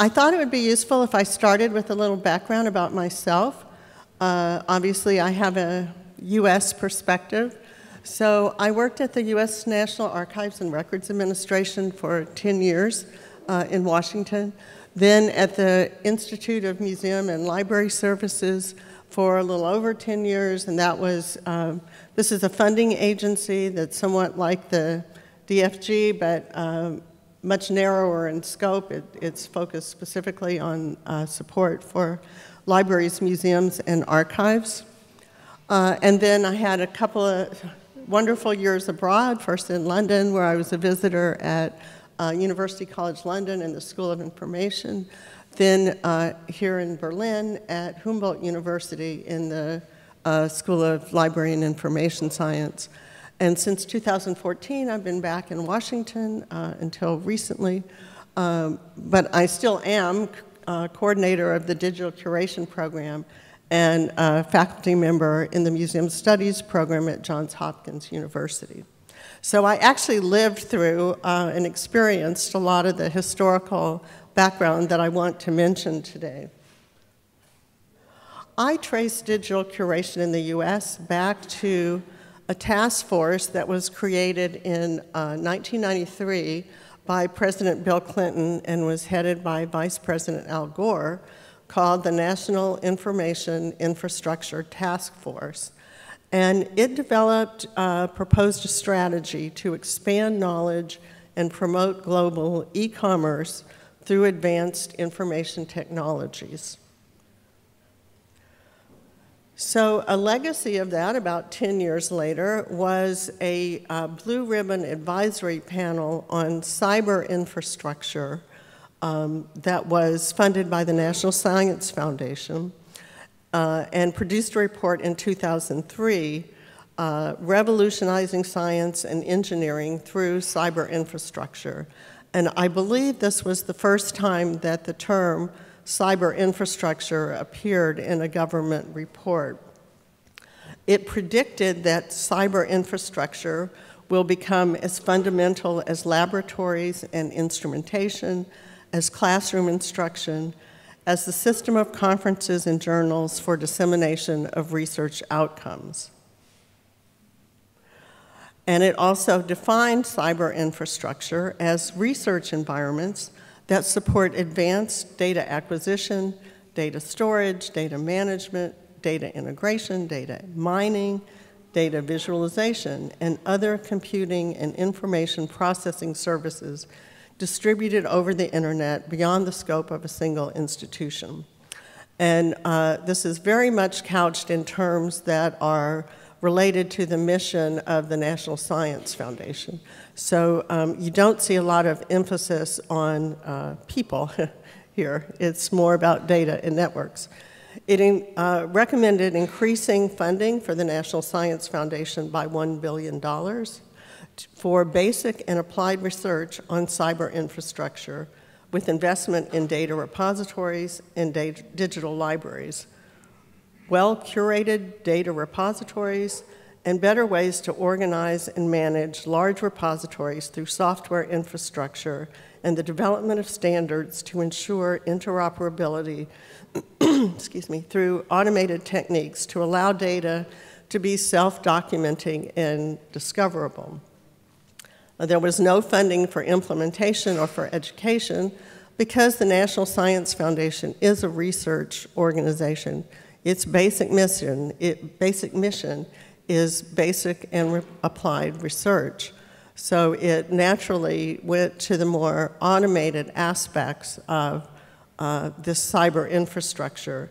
I thought it would be useful if I started with a little background about myself. Obviously, I have a U.S. perspective. So I worked at the U.S. National Archives and Records Administration for 10 years in Washington, then at the Institute of Museum and Library Services for a little over 10 years, and that was, this is a funding agency that's somewhat like the DFG, but much narrower in scope. It's focused specifically on support for libraries, museums, and archives. And then I had a couple of wonderful years abroad, first in London, where I was a visitor at University College London and the School of Information, then here in Berlin at Humboldt University in the School of Library and Information Science. And since 2014, I've been back in Washington until recently, but I still am coordinator of the Digital Curation Program and a faculty member in the Museum Studies program at Johns Hopkins University. So I actually lived through and experienced a lot of the historical background that I want to mention today. I trace digital curation in the US back to a task force that was created in 1993 by President Bill Clinton and was headed by Vice President Al Gore, called the National Information Infrastructure Task Force. And it developed, proposed a strategy to expand knowledge and promote global e-commerce through advanced information technologies. So a legacy of that, about 10 years later, was a blue ribbon advisory panel on cyber infrastructure that was funded by the National Science Foundation and produced a report in 2003 revolutionizing science and engineering through cyber infrastructure. And I believe this was the first time that the term cyber infrastructure appeared in a government report. It predicted that cyber infrastructure will become as fundamental as laboratories and instrumentation, as classroom instruction, as the system of conferences and journals for dissemination of research outcomes. And it also defined cyber infrastructure as research environments that support advanced data acquisition, data storage, data management, data integration, data mining, data visualization, and other computing and information processing services distributed over the internet beyond the scope of a single institution. And this is very much couched in terms that are related to the mission of the National Science Foundation. So you don't see a lot of emphasis on people here. It's more about data and networks. It recommended increasing funding for the National Science Foundation by $1 billion. For basic and applied research on cyber infrastructure with investment in data repositories and digital libraries, well-curated data repositories, and better ways to organize and manage large repositories through software infrastructure and the development of standards to ensure interoperability excuse me, through automated techniques to allow data to be self-documenting and discoverable. There was no funding for implementation or for education because the National Science Foundation is a research organization. Its basic mission is basic and applied research. So it naturally went to the more automated aspects of this cyber infrastructure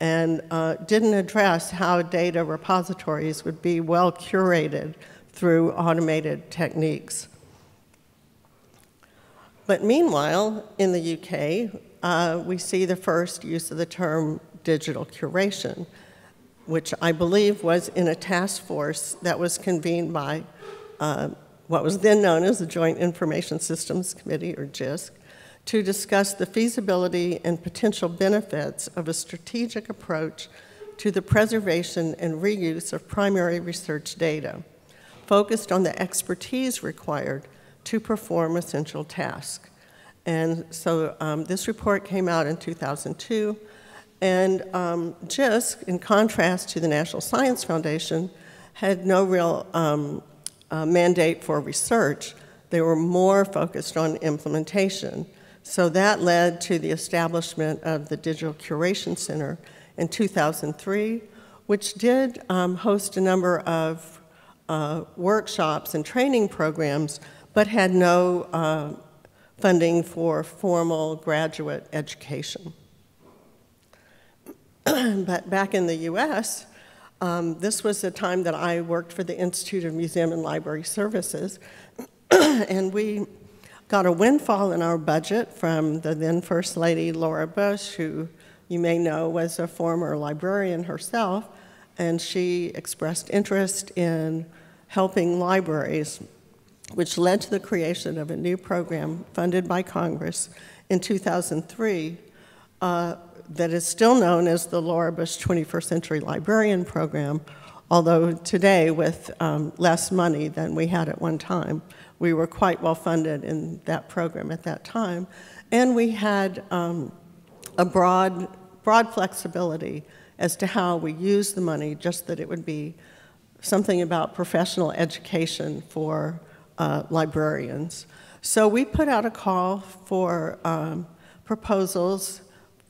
and didn't address how data repositories would be well curated through automated techniques. But meanwhile, in the UK, we see the first use of the term digital curation, which I believe was in a task force that was convened by what was then known as the Joint Information Systems Committee, or JISC, to discuss the feasibility and potential benefits of a strategic approach to the preservation and reuse of primary research data, focused on the expertise required to perform essential tasks. And so this report came out in 2002. And JISC, in contrast to the National Science Foundation, had no real mandate for research. They were more focused on implementation. So that led to the establishment of the Digital Curation Center in 2003, which did host a number of workshops and training programs, but had no funding for formal graduate education. But back in the US, this was the time that I worked for the Institute of Museum and Library Services, and we got a windfall in our budget from the then First Lady, Laura Bush, who you may know was a former librarian herself, and she expressed interest in helping libraries, which led to the creation of a new program funded by Congress in 2003 that is still known as the Laura Bush 21st Century Librarian Program, although today with less money than we had at one time. We were quite well funded in that program at that time. And we had a broad flexibility as to how we used the money, just that it would be something about professional education for librarians. So we put out a call for proposals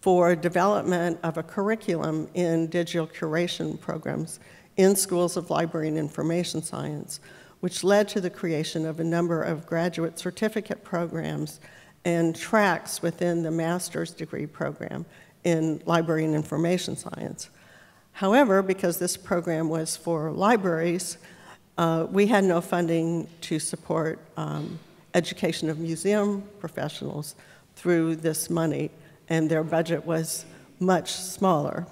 for development of a curriculum in digital curation programs in schools of library and information science, which led to the creation of a number of graduate certificate programs and tracks within the master's degree program in library and information science. However, because this program was for libraries, we had no funding to support education of museum professionals through this money, and their budget was much smaller.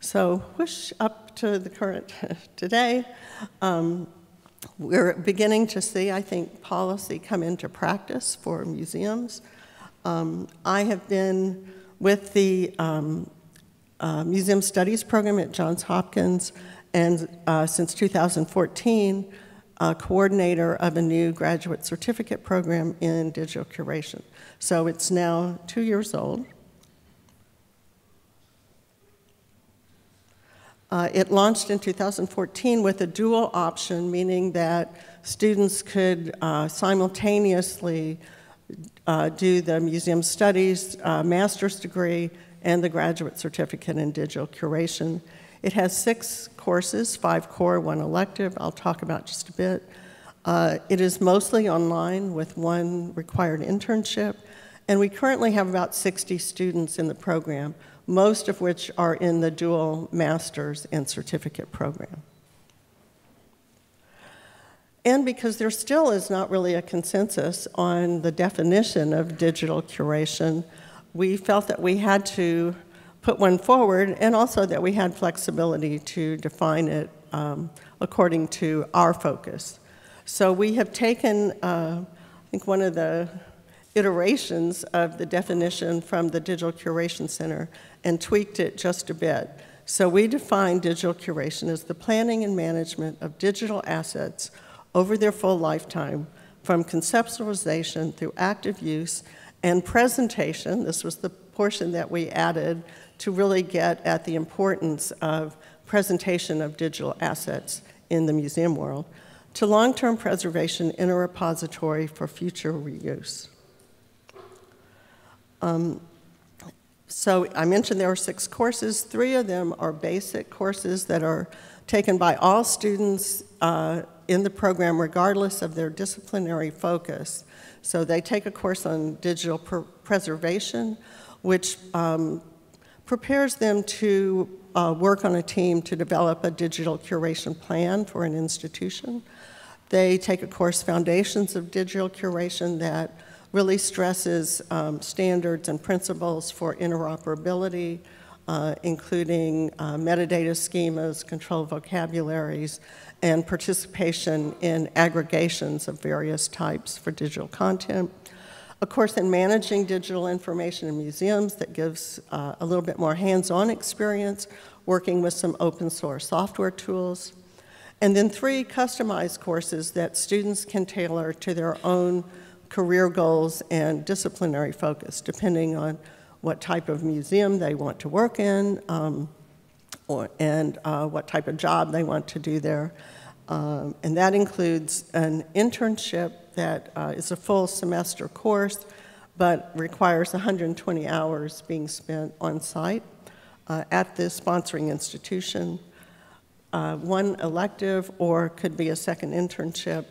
So whoosh, up to the current today. We're beginning to see, I think, policy come into practice for museums. I have been with the Museum Studies program at Johns Hopkins, and since 2014, coordinator of a new graduate certificate program in digital curation. So it's now 2 years old. It launched in 2014 with a dual option, meaning that students could simultaneously do the museum studies master's degree and the graduate certificate in digital curation. It has 6 courses, 5 core, 1 elective, I'll talk about just a bit. It is mostly online with 1 required internship, and we currently have about 60 students in the program, most of which are in the dual master's and certificate program. And because there still is not really a consensus on the definition of digital curation, we felt that we had to put one forward, and also that we had flexibility to define it according to our focus. So we have taken, I think, one of the iterations of the definition from the Digital Curation Center and tweaked it just a bit. So we define digital curation as the planning and management of digital assets over their full lifetime, from conceptualization through active use and presentation. This was the portion that we added to really get at the importance of presentation of digital assets in the museum world, to long-term preservation in a repository for future reuse. So I mentioned there are 6 courses. 3 of them are basic courses that are taken by all students in the program regardless of their disciplinary focus. So they take a course on digital preservation, which prepares them to work on a team to develop a digital curation plan for an institution. They take a course, Foundations of Digital Curation, that really stresses standards and principles for interoperability, including metadata schemas, control vocabularies, and participation in aggregations of various types for digital content. A course in managing digital information in museums that gives a little bit more hands-on experience, working with some open source software tools. And then 3 customized courses that students can tailor to their own career goals and disciplinary focus, depending on what type of museum they want to work in and what type of job they want to do there. And that includes an internship that is a full semester course, but requires 120 hours being spent on site at the sponsoring institution. One elective, or could be a second internship,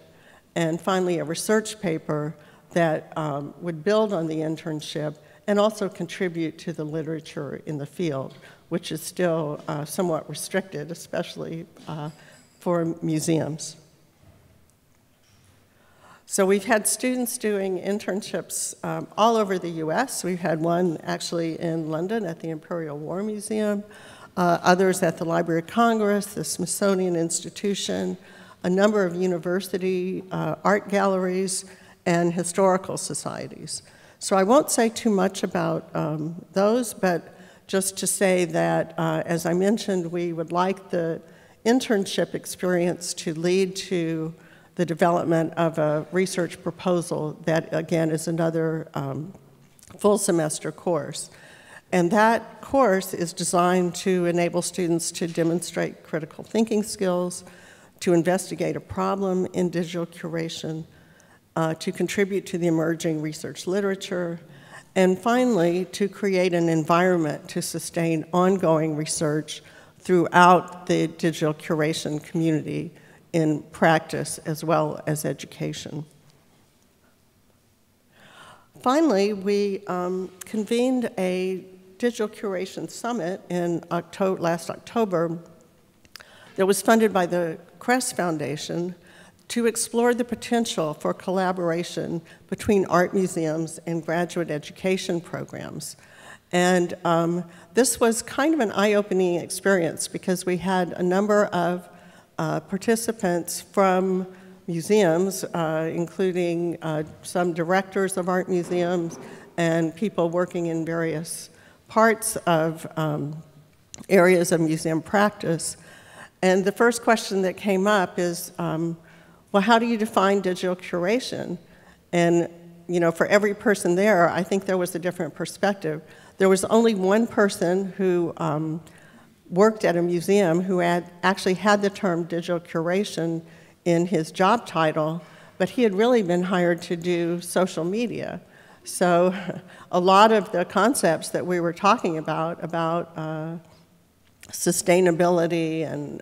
and finally a research paper that would build on the internship and also contribute to the literature in the field, which is still somewhat restricted, especially for museums. So we've had students doing internships all over the US. We've had one actually in London at the Imperial War Museum, others at the Library of Congress, the Smithsonian Institution, a number of university art galleries, and historical societies. So I won't say too much about those, but just to say that, as I mentioned, we would like the internship experience to lead to the development of a research proposal that, again, is another full semester course. And that course is designed to enable students to demonstrate critical thinking skills, to investigate a problem in digital curation, to contribute to the emerging research literature, and finally, to create an environment to sustain ongoing research throughout the digital curation community in practice as well as education. Finally, we convened a digital curation summit in last October that was funded by the Kress Foundation to explore the potential for collaboration between art museums and graduate education programs. And this was kind of an eye-opening experience because we had a number of participants from museums, including some directors of art museums and people working in various parts of areas of museum practice. And the first question that came up is, well, how do you define digital curation? And, you know, for every person there, I think there was a different perspective. There was only one person who worked at a museum who had actually had the term digital curation in his job title, but he had really been hired to do social media. So a lot of the concepts that we were talking about sustainability and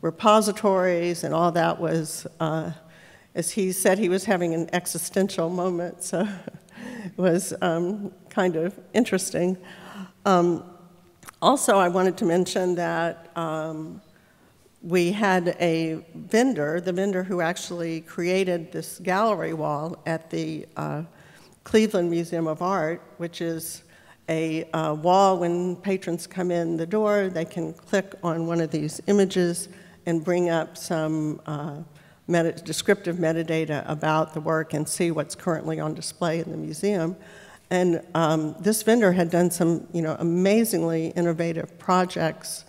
repositories and all that was, as he said, he was having an existential moment, so it was kind of interesting. Also, I wanted to mention that we had a vendor, the vendor who actually created this gallery wall at the Cleveland Museum of Art, which is a wall. When patrons come in the door, they can click on one of these images and bring up some descriptive metadata about the work and see what's currently on display in the museum. And this vendor had done some, you know, amazingly innovative projects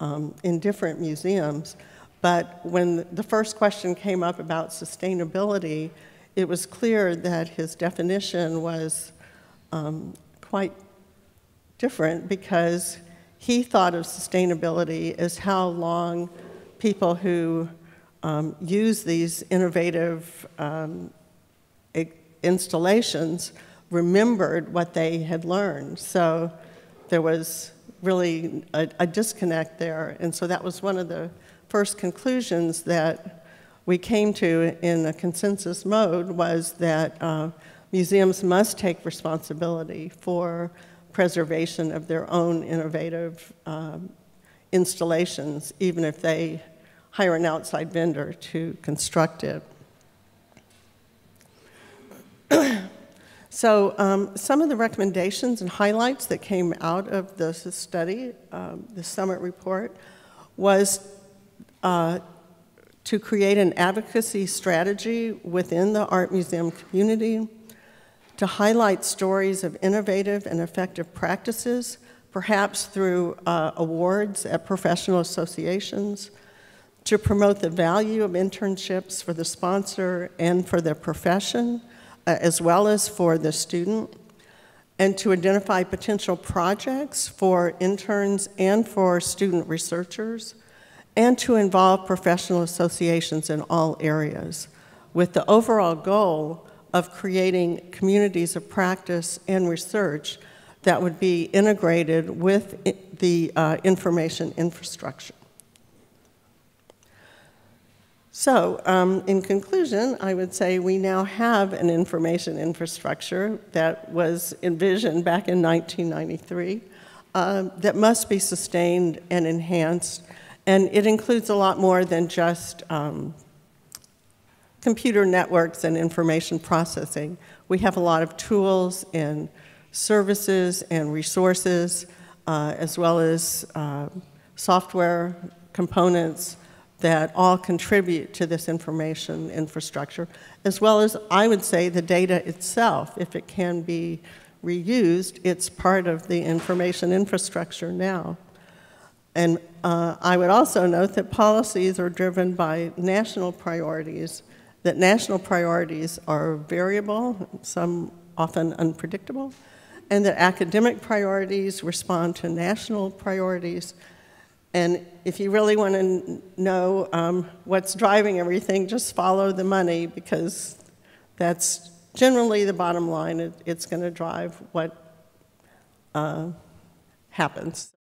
in different museums. But when the first question came up about sustainability, it was clear that his definition was quite different, because he thought of sustainability as how long people who use these innovative installations remembered what they had learned. So there was really a disconnect there. And so that was one of the first conclusions that we came to in a consensus mode, was that museums must take responsibility for preservation of their own innovative installations, even if they hire an outside vendor to construct it. So some of the recommendations and highlights that came out of this study, the summit report, was to create an advocacy strategy within the art museum community, to highlight stories of innovative and effective practices, perhaps through awards at professional associations, to promote the value of internships for the sponsor and for the profession, as well as for the student, and to identify potential projects for interns and for student researchers, and to involve professional associations in all areas, with the overall goal of creating communities of practice and research that would be integrated with the information infrastructure. So, in conclusion, I would say we now have an information infrastructure that was envisioned back in 1993 that must be sustained and enhanced, and it includes a lot more than just computer networks and information processing. We have a lot of tools and services and resources, as well as software components that all contribute to this information infrastructure, as well as, I would say, the data itself. If it can be reused, it's part of the information infrastructure now. And I would also note that policies are driven by national priorities, that national priorities are variable, some often unpredictable, and that academic priorities respond to national priorities. And if you really want to know what's driving everything, just follow the money, because that's generally the bottom line. It's going to drive what happens.